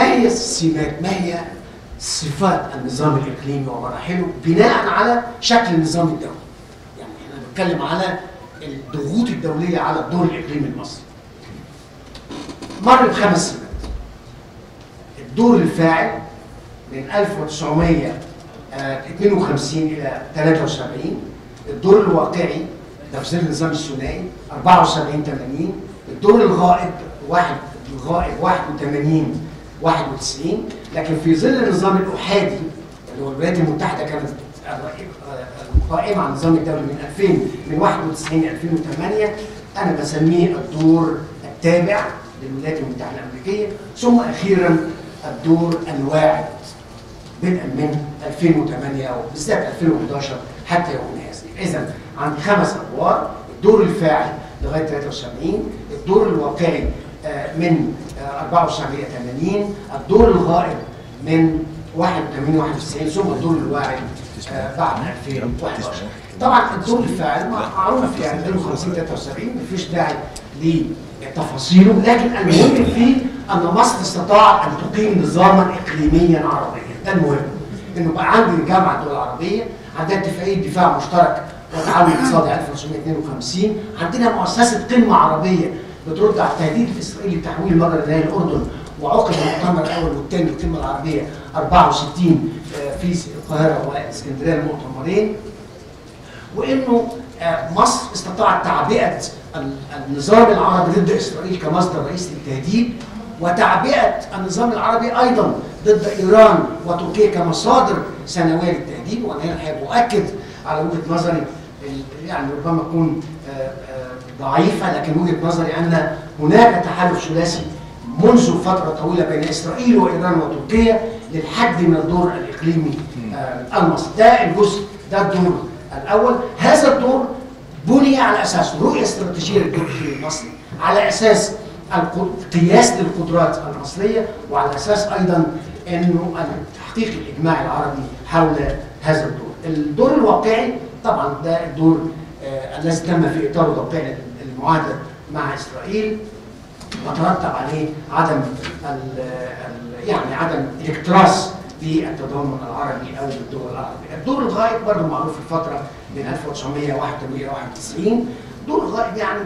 ما هي السمات، ما هي صفات النظام الاقليمي ومراحله بناء على شكل النظام الدولي. يعني احنا بنتكلم على الضغوط الدوليه على الدور الاقليمي المصري. مر بخمس سمات. الدور الفاعل من 1952 الى 73، الدور الواقعي تفسير النظام الثنائي 74 80، الدور الغائب الغائب 81 91، لكن في ظل النظام الاحادي اللي هو الولايات المتحده كانت قائمه على النظام الدولي من 91 2008، انا بسميه الدور التابع للولايات المتحده الامريكيه، ثم اخيرا الدور الواعد بدءا من 2008 وبالذات 2011 حتى يومنا هذا. اذا عندي خمس ادوار: الدور الفاعل لغايه 73، الدور الواقعي من 74 80، الدور الغائب من 81 91، ثم الدور الواعد بعد 2011. طبعا الدور الفاعل معروف، يعني 52 73 مفيش داعي لتفاصيله، لكن المهم فيه ان مصر استطاع ان تقيم نظاما اقليميا عربيا. ده المهم، انه بقى عندي جامعه الدول العربيه، عندها اتفاقيه دفاع مشترك وتعاون اقتصادي 1952، عندنا مؤسسه قمه عربيه بترد على التهديد الاسرائيلي بتحويل مجرى دنيا الاردن، وعقد المؤتمر الاول والثاني للقمه العربيه 64 في القاهره واسكندريه المؤتمرين، وانه مصر استطاعت تعبئه النظام العربي ضد اسرائيل كمصدر رئيسي للتهديد، وتعبئه النظام العربي ايضا ضد ايران وتركيا كمصادر ثانويه للتهديد. وانا هنا بؤكد على وجهه نظري، يعني ربما تكون ضعيفه، لكن وجهه نظري ان هناك تحالف ثلاثي منذ فتره طويله بين اسرائيل وايران وتركيا للحد من الدور الاقليمي المصري. ده الجزء، ده الدور الاول. هذا الدور بني على اساس رؤيه استراتيجيه للتركي المصري، على اساس قياس للقدرات المصريه، وعلى اساس ايضا انه تحقيق الاجماع العربي حول هذا الدور. الدور الواقعي طبعا ده الدور الذي تم في اطاره توقيع المعاهده مع اسرائيل، وترتب عليه عدم يعني عدم الاكتراث بالتضامن العربي او بالدول العربيه. الدور الغائب برضه معروف في الفتره من 1981 الى 91، دور غائب يعني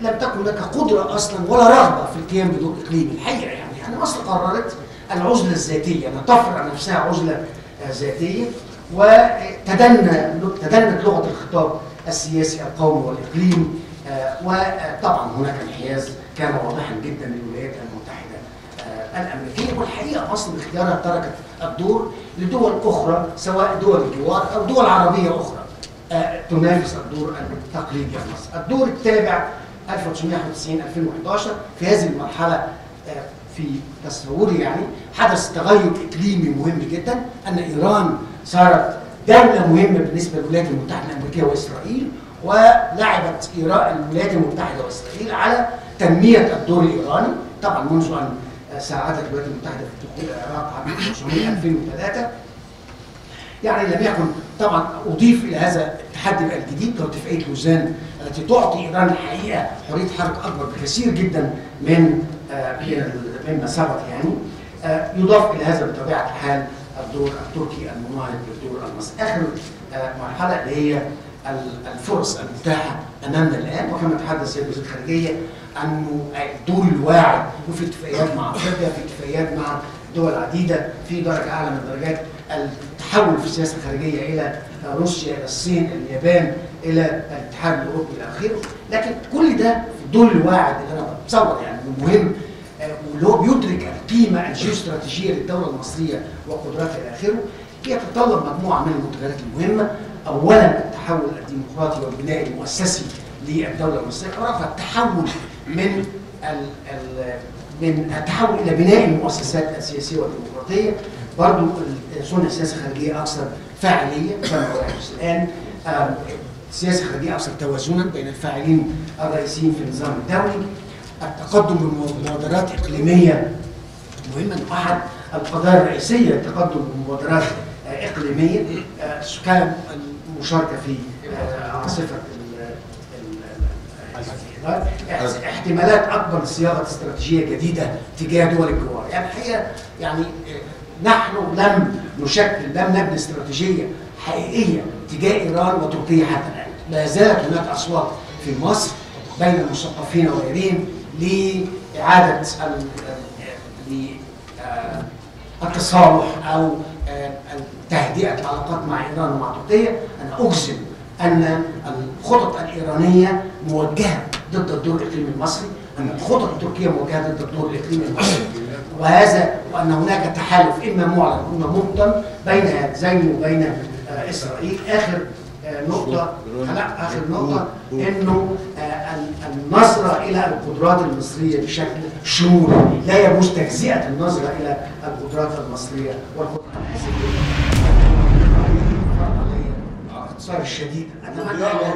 لم تكن لك قدره اصلا ولا رغبه في القيام بدور اقليمي الحقيقه. يعني مصر قررت العزله الذاتيه، انها تفرع نفسها عزله ذاتيه، وتدنت لغه الخطاب السياسي القومي والاقليمي، وطبعا هناك انحياز كان واضحا جدا للولايات المتحده الامريكيه. والحقيقه مصر باختيارها تركت الدور لدول اخرى، سواء دول الجوار او دول عربيه اخرى تنافس الدور التقليدي المصري. الدور التابع 1950 2011، في هذه المرحله في تصوري يعني حدث تغير اقليمي مهم جدا، ان ايران صارت دوله مهمه بالنسبه للولايات المتحده الامريكيه واسرائيل، ولعبت الولايات المتحده واسرائيل على تنميه الدور الايراني. طبعا منذ ان ساعدت الولايات المتحده في دخول العراق عام 2003، يعني لم يكن. طبعا اضيف الى هذا التحدي بقى الجديد، اتفاقيه لوزان التي تعطي ايران الحقيقه حريه حركه اكبر بكثير جدا مما سبق. يعني يضاف الى هذا بطبيعه الحال الدور التركي المناهض للدور المصري. اخر مرحله اللي هي الفرص المتاحه امامنا الان، وكما تحدث سيد وزير الخارجيه انه الدور الواعد، وفي اتفاقيات مع افريقيا، في اتفاقيات مع دول عديده في درجه اعلى من درجات التحول في السياسه الخارجيه الى روسيا، الى الصين، اليابان، الى الاتحاد الاوروبي الى اخره. لكن كل ده الدور الواعد اللي انا بتصور يعني مهم، واللي هو بيدرك القيمه الجيوستراتيجيه للدوله المصريه وقدراتها الى اخره، يتطلب مجموعه من المتغيرات المهمه. اولا التحول الديمقراطي والبناء المؤسسي للدوله المصريه، رفع التحول من التحول الى بناء المؤسسات السياسيه والديمقراطيه. برضه صنع السياسه الخارجيه اكثر فاعليه كما تحدث الان، السياسه الخارجيه اكثر توازنا بين الفاعلين الرئيسيين في النظام الدولي. التقدم بمبادرات اقليميه مهمه، احد القضايا الرئيسيه التقدم بمبادرات اقليميه، كان المشاركه في عاصفه احتمالات اكبر لصياغه استراتيجيه جديده تجاه دول الجوار. يعني الحقيقه يعني نحن لم نشكل لم نبني استراتيجيه حقيقيه تجاه ايران وتركيا حتى الان. ما زالت هناك اصوات في مصر بين المثقفين وغيرهم لاعاده التصالح او تهدئه العلاقات مع ايران ومع تركيا. انا اجزم ان الخطط الايرانيه موجهه ضد الدور الاقليمي المصري، ان الخطط التركيه موجهه ضد الدور الاقليمي المصري، وهذا وان هناك تحالف اما معلن واما مبطن بين هاتزين وبين اسرائيل. اخر نقطه انه النظره الى القدرات المصريه بشكل شمولي، لا يجوز تجزئه النظره الى القدرات المصريه والقدرات الحاسمه. الاختصار الشديد